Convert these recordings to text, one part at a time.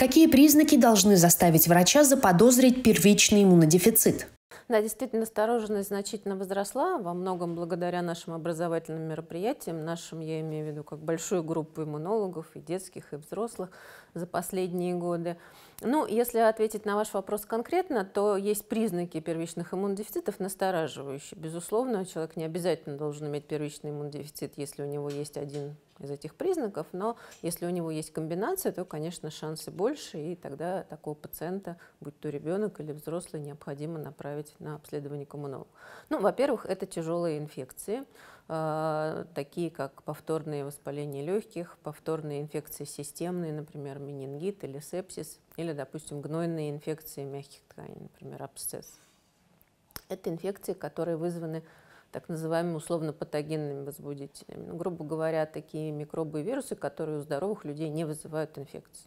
Какие признаки должны заставить врача заподозрить первичный иммунодефицит? Да, действительно, осторожность значительно возросла, во многом благодаря нашим образовательным мероприятиям, нашим, я имею в виду, как большую группу иммунологов, и детских, и взрослых за последние годы. Ну, если ответить на ваш вопрос конкретно, то есть признаки первичных иммунодефицитов настораживающие. Безусловно, человек не обязательно должен иметь первичный иммунодефицит, если у него есть один из этих признаков, но если у него есть комбинация, то, конечно, шансы больше, и тогда такого пациента, будь то ребенок или взрослый, необходимо направить на обследование к иммунологу. Ну, во-первых, это тяжелые инфекции, такие как повторные воспаления легких, повторные инфекции системные, например, менингит или сепсис, или, допустим, гнойные инфекции мягких тканей, например, абсцесс. Это инфекции, которые вызваны так называемыми условно-патогенными возбудителями. Ну, грубо говоря, такие микробы и вирусы, которые у здоровых людей не вызывают инфекции.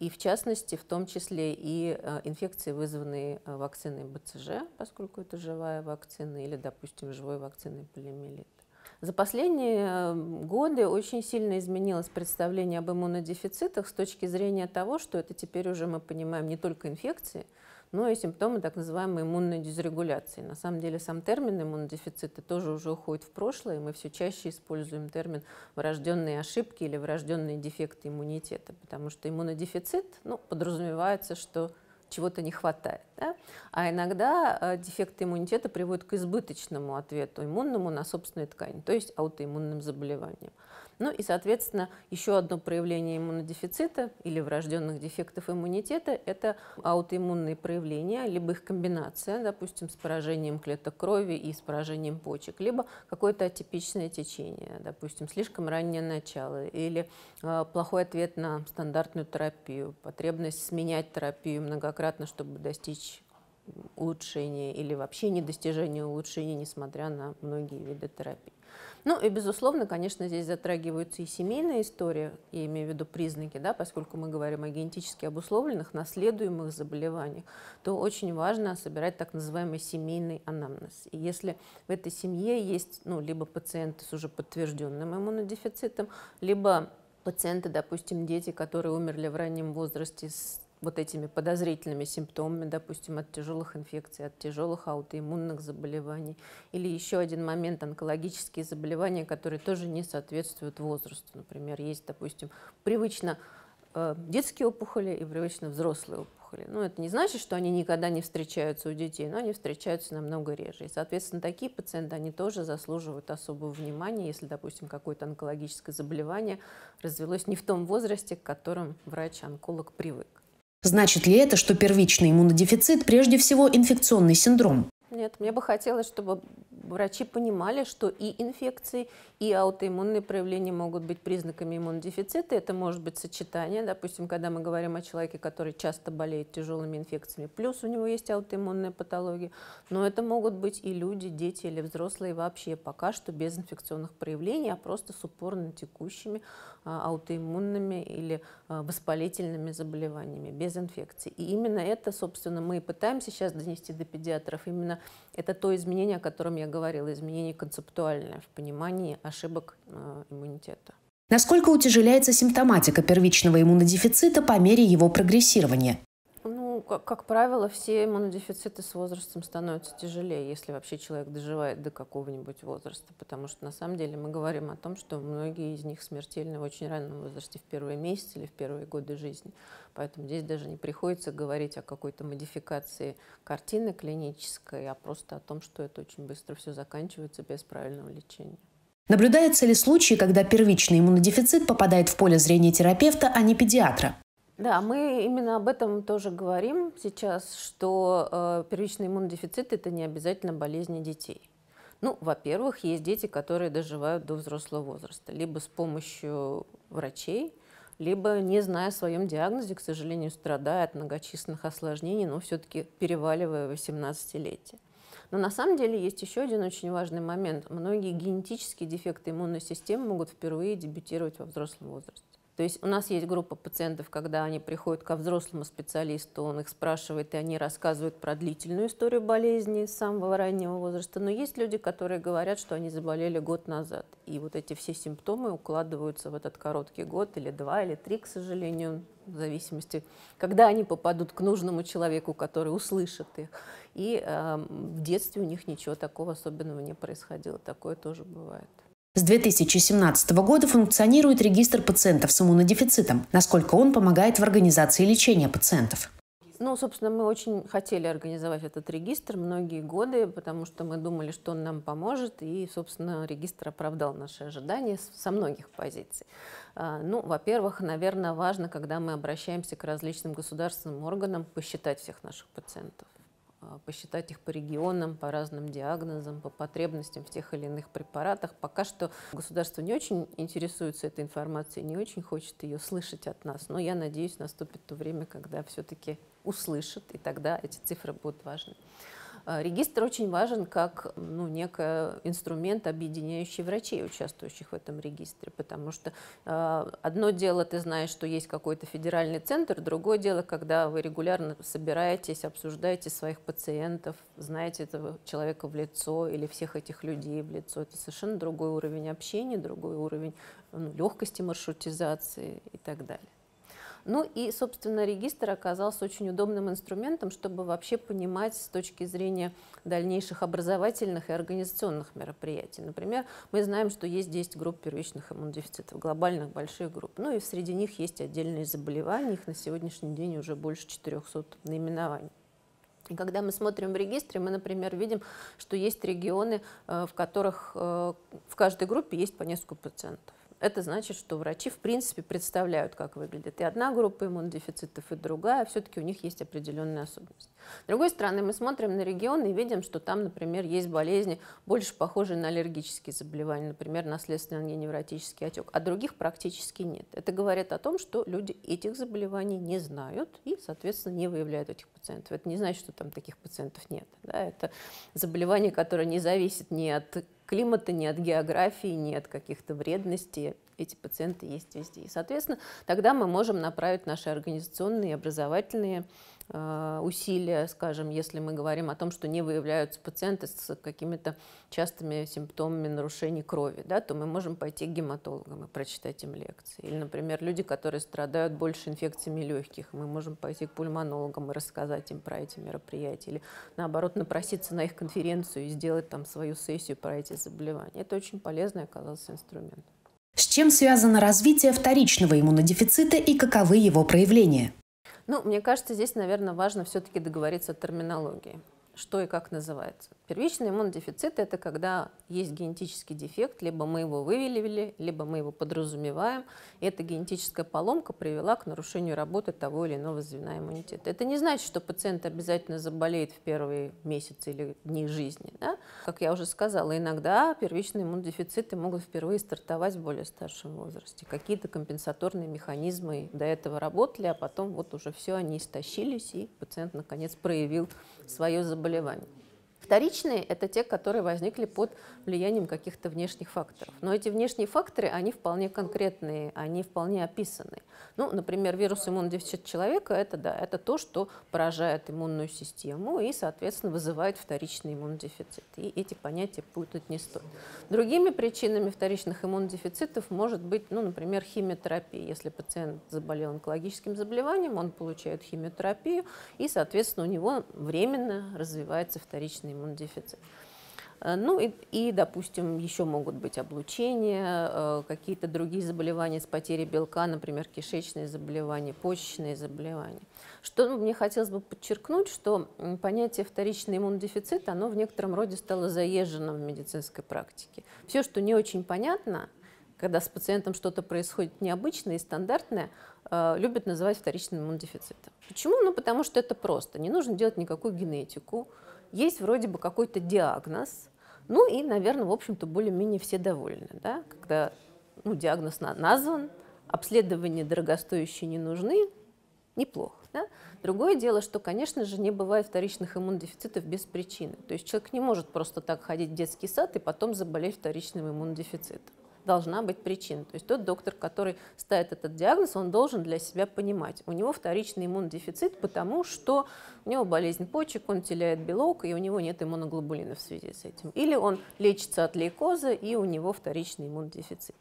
И в частности, в том числе и инфекции, вызванные вакциной БЦЖ, поскольку это живая вакцина, или, допустим, живой вакциной полимелит. За последние годы очень сильно изменилось представление об иммунодефицитах с точки зрения того, что это теперь уже мы понимаем не только инфекции, но и симптомы так называемой иммунной дисрегуляции. На самом деле сам термин иммунодефициты тоже уже уходит в прошлое, и мы все чаще используем термин врожденные ошибки или врожденные дефекты иммунитета, потому что иммунодефицит, ну, подразумевается, что чего-то не хватает, да? А иногда дефекты иммунитета приводят к избыточному ответу иммунному на собственной ткани, то есть аутоиммунным заболеваниям. Ну и, соответственно, еще одно проявление иммунодефицита или врожденных дефектов иммунитета – это аутоиммунные проявления, либо их комбинация, допустим, с поражением клеток крови и с поражением почек, либо какое-то атипичное течение, допустим, слишком раннее начало или плохой ответ на стандартную терапию, потребность сменять терапию многократно, чтобы достичь улучшения или вообще недостижения улучшения, несмотря на многие виды терапии. Ну и, безусловно, конечно, здесь затрагиваются и семейная история, я имею в виду признаки, да, поскольку мы говорим о генетически обусловленных, наследуемых заболеваниях, то очень важно собирать так называемый семейный анамнез. И если в этой семье есть, ну, либо пациенты с уже подтвержденным иммунодефицитом, либо пациенты, допустим, дети, которые умерли в раннем возрасте с вот этими подозрительными симптомами, допустим, от тяжелых инфекций, от тяжелых аутоиммунных заболеваний. Или еще один момент – онкологические заболевания, которые тоже не соответствуют возрасту. Например, есть, допустим, привычно детские опухоли и привычно взрослые опухоли. Но это не значит, что они никогда не встречаются у детей, но они встречаются намного реже. И, соответственно, такие пациенты, они тоже заслуживают особого внимания, если, допустим, какое-то онкологическое заболевание развелось не в том возрасте, к которому врач-онколог привык. Значит ли это, что первичный иммунодефицит прежде всего инфекционный синдром? Нет, мне бы хотелось, чтобы врачи понимали, что и инфекции, и аутоиммунные проявления могут быть признаками иммунодефицита. Это может быть сочетание, допустим, когда мы говорим о человеке, который часто болеет тяжелыми инфекциями, плюс у него есть аутоиммунная патология. Но это могут быть и люди, дети или взрослые вообще пока что без инфекционных проявлений, а просто с упорно текущими аутоиммунными или воспалительными заболеваниями, без инфекций. И именно это, собственно, мы и пытаемся сейчас донести до педиатров. Именно это то изменение, о котором я говорила, изменение концептуальное в понимании ошибок иммунитета. Насколько утяжеляется симптоматика первичного иммунодефицита по мере его прогрессирования? Ну, как правило, все иммунодефициты с возрастом становятся тяжелее, если вообще человек доживает до какого-нибудь возраста, потому что на самом деле мы говорим о том, что многие из них смертельны в очень раннем возрасте, в первые месяцы или в первые годы жизни. Поэтому здесь даже не приходится говорить о какой-то модификации картины клинической, а просто о том, что это очень быстро все заканчивается без правильного лечения. Наблюдаются ли случаи, когда первичный иммунодефицит попадает в поле зрения терапевта, а не педиатра? Да, мы именно об этом тоже говорим сейчас, что первичный иммунодефицит – это не обязательно болезни детей. Ну, во-первых, есть дети, которые доживают до взрослого возраста, либо с помощью врачей, либо, не зная о своем диагнозе, к сожалению, страдая от многочисленных осложнений, но все-таки переваливая 18-летие. Но на самом деле есть еще один очень важный момент. Многие генетические дефекты иммунной системы могут впервые дебютировать во взрослом возрасте. То То есть у нас есть группа пациентов, когда они приходят ко взрослому специалисту, он их спрашивает, и они рассказывают про длительную историю болезни с самого раннего возраста. Но есть люди, которые говорят, что они заболели год назад. И вот эти все симптомы укладываются в этот короткий год, или два, или три, к сожалению, в зависимости, когда они попадут к нужному человеку, который услышит их. И в детстве у них ничего такого особенного не происходило. Такое тоже бывает. С 2017 года функционирует регистр пациентов с иммунодефицитом. Насколько он помогает в организации лечения пациентов? Ну, собственно, мы очень хотели организовать этот регистр многие годы, потому что мы думали, что он нам поможет. И, собственно, регистр оправдал наши ожидания со многих позиций. Ну, во-первых, наверное, важно, когда мы обращаемся к различным государственным органам, посчитать всех наших пациентов. Посчитать их по регионам, по разным диагнозам, по потребностям в тех или иных препаратах. Пока что государство не очень интересуется этой информацией, не очень хочет ее слышать от нас. Но я надеюсь, наступит то время, когда все-таки услышат, и тогда эти цифры будут важны. Регистр очень важен как некий инструмент, объединяющий врачей, участвующих в этом регистре, потому что одно дело, ты знаешь, что есть какой-то федеральный центр, другое дело, когда вы регулярно собираетесь, обсуждаете своих пациентов, знаете этого человека в лицо или всех этих людей в лицо. Это совершенно другой уровень общения, другой уровень легкости маршрутизации и так далее. Ну и, собственно, регистр оказался очень удобным инструментом, чтобы вообще понимать с точки зрения дальнейших образовательных и организационных мероприятий. Например, мы знаем, что есть 10 групп первичных иммунодефицитов, глобальных больших групп. Ну и среди них есть отдельные заболевания, их на сегодняшний день уже больше 400 наименований. И когда мы смотрим в регистре, мы, например, видим, что есть регионы, в которых в каждой группе есть по несколько пациентов. Это значит, что врачи, в принципе, представляют, как выглядит и одна группа иммунодефицитов, и другая. Все-таки у них есть определенные особенности. С другой стороны, мы смотрим на регионы и видим, что там, например, есть болезни, больше похожие на аллергические заболевания, например, наследственный ангионевротический отек, а других практически нет. Это говорит о том, что люди этих заболеваний не знают и, соответственно, не выявляют этих пациентов. Это не значит, что там таких пациентов нет. Да? Это заболевание, которое не зависит ни от климата, ни от географии, ни от каких-то вредностей. Эти пациенты есть везде. И, соответственно, тогда мы можем направить наши организационные и образовательные усилия, скажем, если мы говорим о том, что не выявляются пациенты с какими-то частыми симптомами нарушений крови, да, то мы можем пойти к гематологам и прочитать им лекции. Или, например, люди, которые страдают больше инфекциями легких, мы можем пойти к пульмонологам и рассказать им про эти мероприятия. Или, наоборот, напроситься на их конференцию и сделать там свою сессию про эти заболевания. Это очень полезный оказался инструмент. С чем связано развитие вторичного иммунодефицита и каковы его проявления? Ну, мне кажется, здесь, наверное, важно все-таки договориться о терминологии, что и как называется. Первичный иммунодефицит – это когда есть генетический дефект, либо мы его выявили, либо мы его подразумеваем. Эта генетическая поломка привела к нарушению работы того или иного звена иммунитета. Это не значит, что пациент обязательно заболеет в первые месяцы или дни жизни. Да? Как я уже сказала, иногда первичные иммунодефициты могут впервые стартовать в более старшем возрасте. Какие-то компенсаторные механизмы до этого работали, а потом вот уже все, они истощились, и пациент, наконец, проявил свое заболевание. Вторичные – это те, которые возникли под влиянием каких-то внешних факторов. Но эти внешние факторы, они вполне конкретные, они вполне описаны. Ну, например, вирус иммунодефицита человека – это, да, это то, что поражает иммунную систему и, соответственно, вызывает вторичный иммунодефицит. И эти понятия путать не стоит. Другими причинами вторичных иммунодефицитов может быть, ну, например, химиотерапия. Если пациент заболел онкологическим заболеванием, он получает химиотерапию, и, соответственно, у него временно развивается вторичный иммунодефицит. Ну и, допустим, еще могут быть облучения, какие-то другие заболевания с потерей белка, например, кишечные заболевания, почечные заболевания. Что мне хотелось бы подчеркнуть, что понятие вторичный иммунодефицит, оно в некотором роде стало заезженным в медицинской практике. Все, что не очень понятно, когда с пациентом что-то происходит необычное и стандартное, любят называть вторичным иммунодефицитом. Почему? Ну, потому что это просто. Не нужно делать никакую генетику. Есть вроде бы какой-то диагноз, ну и, наверное, в общем-то, более-менее все довольны, да? Когда диагноз назван, обследования дорогостоящие не нужны, неплохо. Да? Другое дело, что, конечно же, не бывает вторичных иммунодефицитов без причины. То есть человек не может просто так ходить в детский сад и потом заболеть вторичным иммунодефицитом. должна быть причина. То есть тот доктор, который ставит этот диагноз, он должен для себя понимать, у него вторичный иммунодефицит, потому что у него болезнь почек, он теряет белок, и у него нет иммуноглобулина в связи с этим. Или он лечится от лейкоза, и у него вторичный иммунодефицит.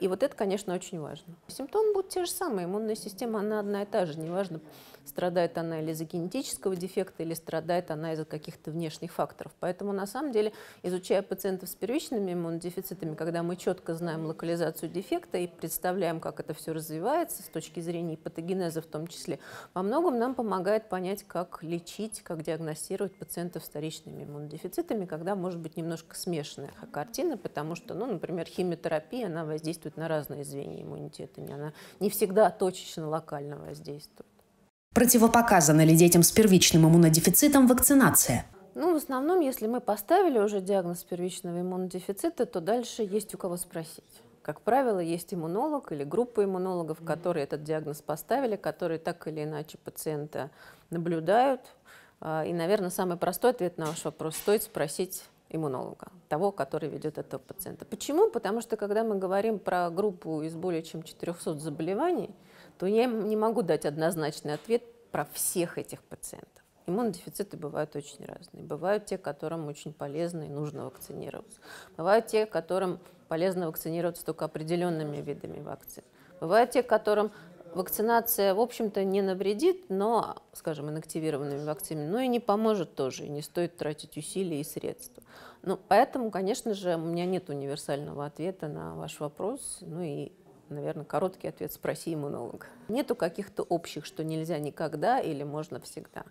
И вот это, конечно, очень важно. Симптомы будут те же самые, иммунная система, она одна и та же. Неважно, страдает она или из-за генетического дефекта, или страдает она из-за каких-то внешних факторов. Поэтому, на самом деле, изучая пациентов с первичными иммунодефицитами, когда мы четко знаем локализацию дефекта и представляем, как это все развивается с точки зрения патогенеза в том числе, во многом нам помогает понять, как лечить, как диагностировать пациентов с вторичными иммунодефицитами, когда может быть немножко смешанная картина, потому что, ну, например, химиотерапия, она воздействует на разные звенья иммунитета, она не всегда точечно локально воздействует. Противопоказана ли детям с первичным иммунодефицитом вакцинация? Ну, в основном, если мы поставили уже диагноз первичного иммунодефицита, то дальше есть у кого спросить. Как правило, есть иммунолог или группа иммунологов, которые этот диагноз поставили, которые так или иначе пациента наблюдают. И, наверное, самый простой ответ на ваш вопрос стоит спросить иммунолога, того, который ведет этого пациента. Почему? Потому что, когда мы говорим про группу из более чем 400 заболеваний, то я не могу дать однозначный ответ про всех этих пациентов. Иммунодефициты бывают очень разные. Бывают те, которым очень полезно и нужно вакцинироваться. Бывают те, которым полезно вакцинироваться только определенными видами вакцин. Бывают те, которым вакцинация, в общем-то, не навредит, но, скажем, инактивированными вакцинами, но и не поможет тоже, и не стоит тратить усилия и средства. Ну, поэтому, конечно же, у меня нет универсального ответа на ваш вопрос, ну и, наверное, короткий ответ – спроси иммунолога. Нету каких-то общих, что нельзя никогда или можно всегда.